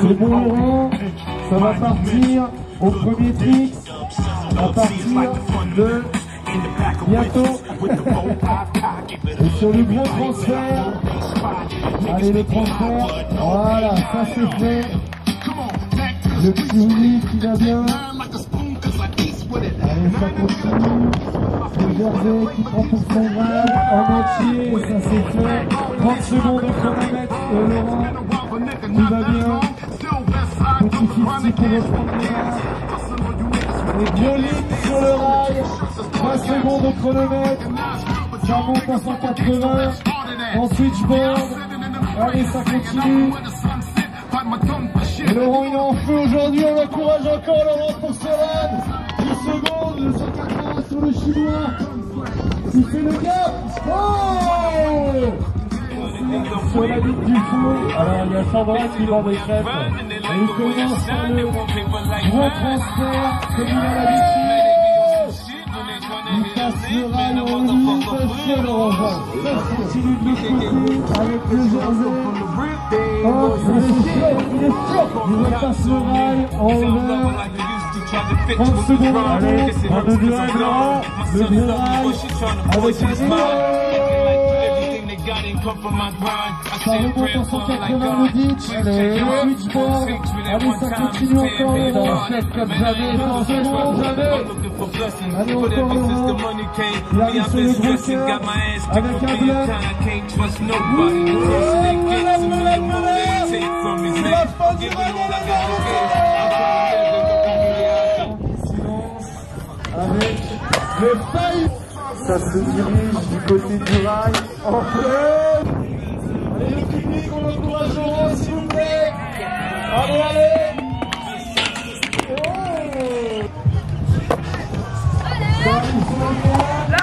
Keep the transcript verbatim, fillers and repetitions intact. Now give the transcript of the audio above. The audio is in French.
C'est bon Laurent, ça va partir au premier trix à partir de bientôt. Et sur le gros transfert, allez le transfert, voilà, ça c'est fait. Le petit oubli qui va bien. Allez, ça continue. Le Jersey qui prend tout son mal en entier, ça c'est fait. trente secondes au chronomètre et Laurent qui va bien. Petit fifty pour le premier. Les violines sur le rail. vingt secondes au chronomètre. Ça monte à cent quatre-vingts. En switchboard. Allez, ça continue. Et Laurent, il est en feu aujourd'hui. On encourage encore Laurent pour ce run. dix secondes. Le cent quatre-vingts sur le chinois. Il fait le gap. Oh! Sur la lutte du fou, alors il y a Sandra qui va en décrète. Et il commence par le gros transfert, comme il a l'habitude. Il passe le rail en lui, parce que le rejoint. Il continue de l'autre côté, avec le jersey. Oh, il est sûr, il est sûr. Il repasse le rail en l'air. trente secondes à l'heure, en deux deux à l'heure, le deux rail, avec le rail. Ça remonte en cent quatre-vingts le ditch, le switchboard, allez ça continue encore Laurent, comme jamais, comme jamais, allez encore Laurent, il arrive sur le gros cœur, avec un bloc, ouh, voilà, voilà, voilà, c'est la fin du regard, avec le faille. Ça se dirige du côté du rail, en plein. Allez le public, on encourage Laurent s'il vous plaît. Allez, allez. Oh. Allez.